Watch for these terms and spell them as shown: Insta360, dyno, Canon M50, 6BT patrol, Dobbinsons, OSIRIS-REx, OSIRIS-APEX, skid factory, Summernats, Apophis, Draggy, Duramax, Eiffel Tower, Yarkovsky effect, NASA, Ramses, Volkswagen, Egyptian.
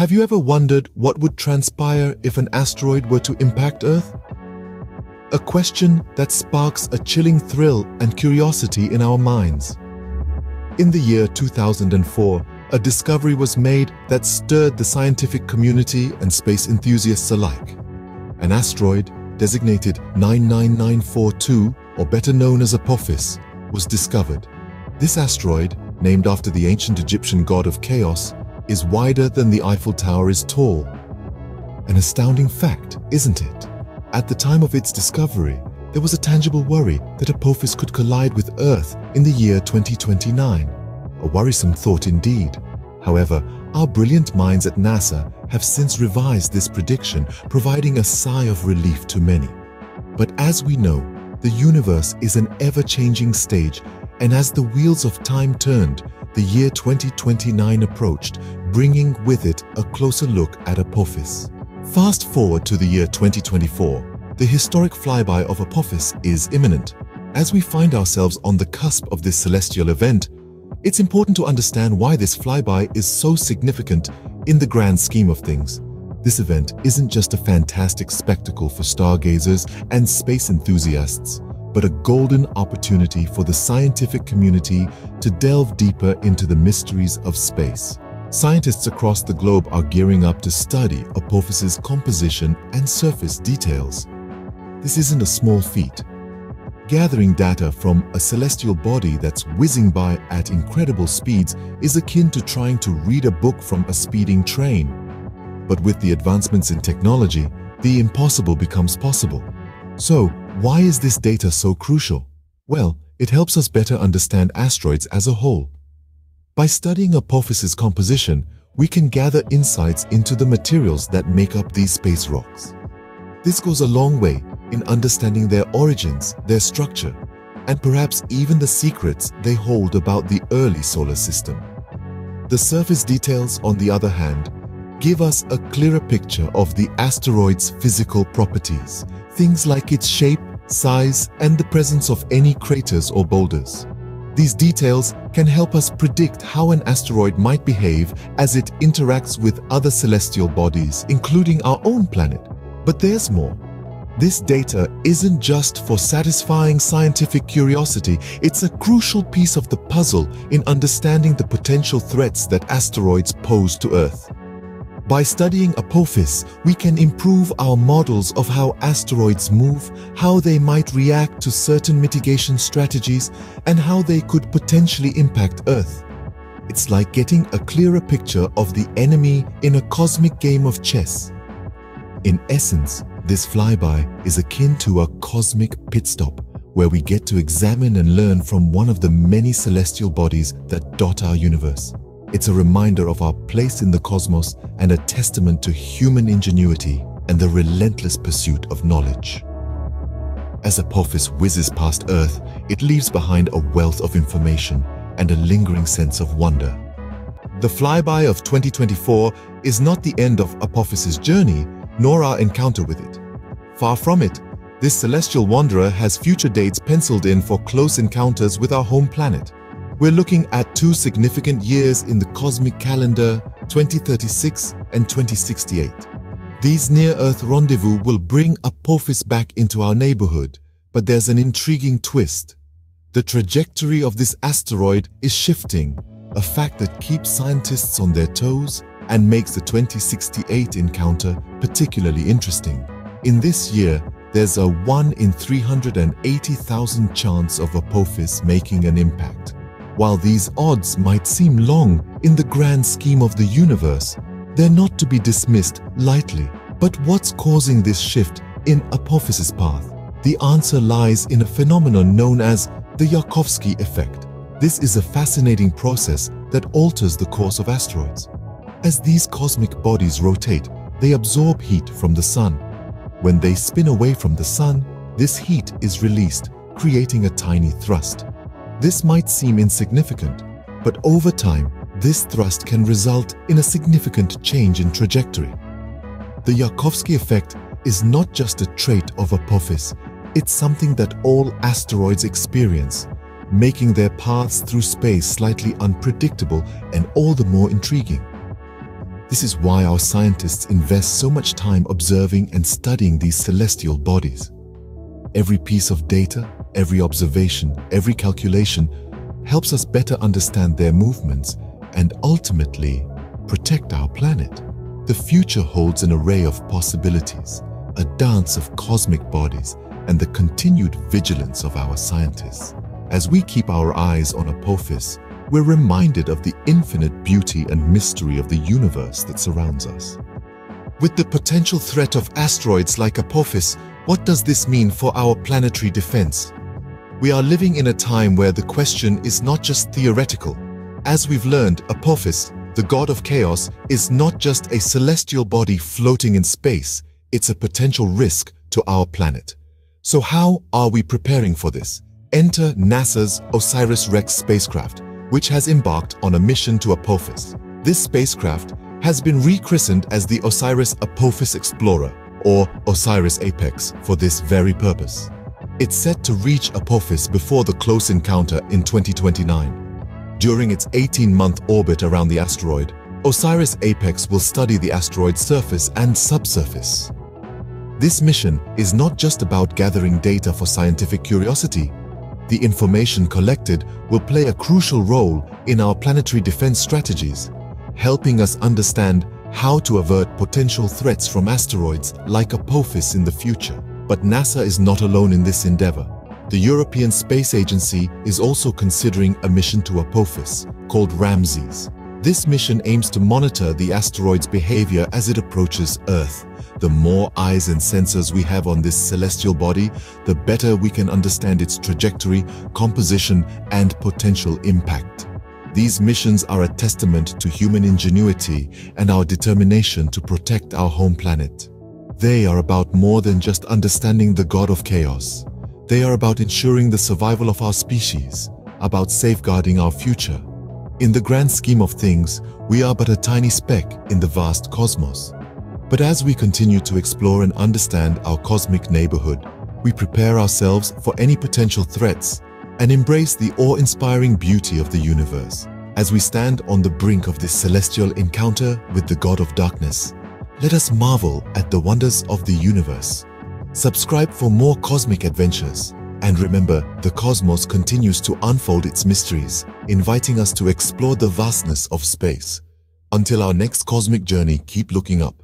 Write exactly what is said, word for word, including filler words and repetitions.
Have you ever wondered what would transpire if an asteroid were to impact Earth? A question that sparks a chilling thrill and curiosity in our minds. In the year two thousand four, a discovery was made that stirred the scientific community and space enthusiasts alike. An asteroid, designated nine nine nine four two, or better known as Apophis, was discovered. This asteroid, named after the ancient Egyptian god of chaos, is wider than the Eiffel Tower is tall. An astounding fact, isn't it? At the time of its discovery, there was a tangible worry that Apophis could collide with Earth in the year twenty twenty-nine. A worrisome thought indeed. However, our brilliant minds at NASA have since revised this prediction, providing a sigh of relief to many. But as we know, the universe is an ever-changing stage, and as the wheels of time turned, the year twenty twenty-nine approached, bringing with it a closer look at Apophis. Fast forward to the year twenty twenty-four, the historic flyby of Apophis is imminent. As we find ourselves on the cusp of this celestial event, it's important to understand why this flyby is so significant in the grand scheme of things. This event isn't just a fantastic spectacle for stargazers and space enthusiasts, but a golden opportunity for the scientific community to delve deeper into the mysteries of space. Scientists across the globe are gearing up to study Apophis's composition and surface details. This isn't a small feat. Gathering data from a celestial body that's whizzing by at incredible speeds is akin to trying to read a book from a speeding train. But with the advancements in technology, the impossible becomes possible. So, why is this data so crucial? Well, it helps us better understand asteroids as a whole. By studying Apophis's composition, we can gather insights into the materials that make up these space rocks. This goes a long way in understanding their origins, their structure, and perhaps even the secrets they hold about the early solar system. The surface details, on the other hand, give us a clearer picture of the asteroid's physical properties, things like its shape, size, and the presence of any craters or boulders. These details can help us predict how an asteroid might behave as it interacts with other celestial bodies, including our own planet. But there's more. This data isn't just for satisfying scientific curiosity, it's a crucial piece of the puzzle in understanding the potential threats that asteroids pose to Earth. By studying Apophis, we can improve our models of how asteroids move, how they might react to certain mitigation strategies, and how they could potentially impact Earth. It's like getting a clearer picture of the enemy in a cosmic game of chess. In essence, this flyby is akin to a cosmic pit stop, where we get to examine and learn from one of the many celestial bodies that dot our universe. It's a reminder of our place in the cosmos and a testament to human ingenuity and the relentless pursuit of knowledge. As Apophis whizzes past Earth, it leaves behind a wealth of information and a lingering sense of wonder. The flyby of twenty twenty-four is not the end of Apophis's journey, nor our encounter with it. Far from it, this celestial wanderer has future dates penciled in for close encounters with our home planet. We're looking at two significant years in the cosmic calendar, twenty thirty-six and twenty sixty-eight. These near-Earth rendezvous will bring Apophis back into our neighborhood, but there's an intriguing twist. The trajectory of this asteroid is shifting, a fact that keeps scientists on their toes and makes the twenty sixty-eight encounter particularly interesting. In this year, there's a one in three hundred eighty thousand chance of Apophis making an impact. While these odds might seem long in the grand scheme of the universe, they're not to be dismissed lightly. But what's causing this shift in Apophis's path? The answer lies in a phenomenon known as the Yarkovsky effect. This is a fascinating process that alters the course of asteroids. As these cosmic bodies rotate, they absorb heat from the sun. When they spin away from the sun, this heat is released, creating a tiny thrust. This might seem insignificant, but over time, this thrust can result in a significant change in trajectory. The Yarkovsky effect is not just a trait of Apophis, it's something that all asteroids experience, making their paths through space slightly unpredictable and all the more intriguing. This is why our scientists invest so much time observing and studying these celestial bodies. Every piece of data, every observation, every calculation helps us better understand their movements and ultimately protect our planet. The future holds an array of possibilities, a dance of cosmic bodies, and the continued vigilance of our scientists. As we keep our eyes on Apophis, we're reminded of the infinite beauty and mystery of the universe that surrounds us. With the potential threat of asteroids like Apophis, what does this mean for our planetary defense? We are living in a time where the question is not just theoretical. As we've learned, Apophis, the god of chaos, is not just a celestial body floating in space, it's a potential risk to our planet. So how are we preparing for this? Enter NASA's OSIRIS-REx spacecraft, which has embarked on a mission to Apophis. This spacecraft has been rechristened as the OSIRIS-APEX Explorer, or OSIRIS-APEX, for this very purpose. It's set to reach Apophis before the close encounter in twenty twenty-nine. During its eighteen-month orbit around the asteroid, OSIRIS-APEX will study the asteroid's surface and subsurface. This mission is not just about gathering data for scientific curiosity. The information collected will play a crucial role in our planetary defense strategies, helping us understand how to avert potential threats from asteroids like Apophis in the future. But NASA is not alone in this endeavor. The European Space Agency is also considering a mission to Apophis, called Ramses. This mission aims to monitor the asteroid's behavior as it approaches Earth. The more eyes and sensors we have on this celestial body, the better we can understand its trajectory, composition, and potential impact. These missions are a testament to human ingenuity and our determination to protect our home planet. They are about more than just understanding the god of chaos. They are about ensuring the survival of our species, about safeguarding our future. In the grand scheme of things, we are but a tiny speck in the vast cosmos. But as we continue to explore and understand our cosmic neighborhood, we prepare ourselves for any potential threats and embrace the awe-inspiring beauty of the universe. As we stand on the brink of this celestial encounter with the god of darkness, let us marvel at the wonders of the universe. Subscribe for more cosmic adventures. And remember, the cosmos continues to unfold its mysteries, inviting us to explore the vastness of space. Until our next cosmic journey, keep looking up.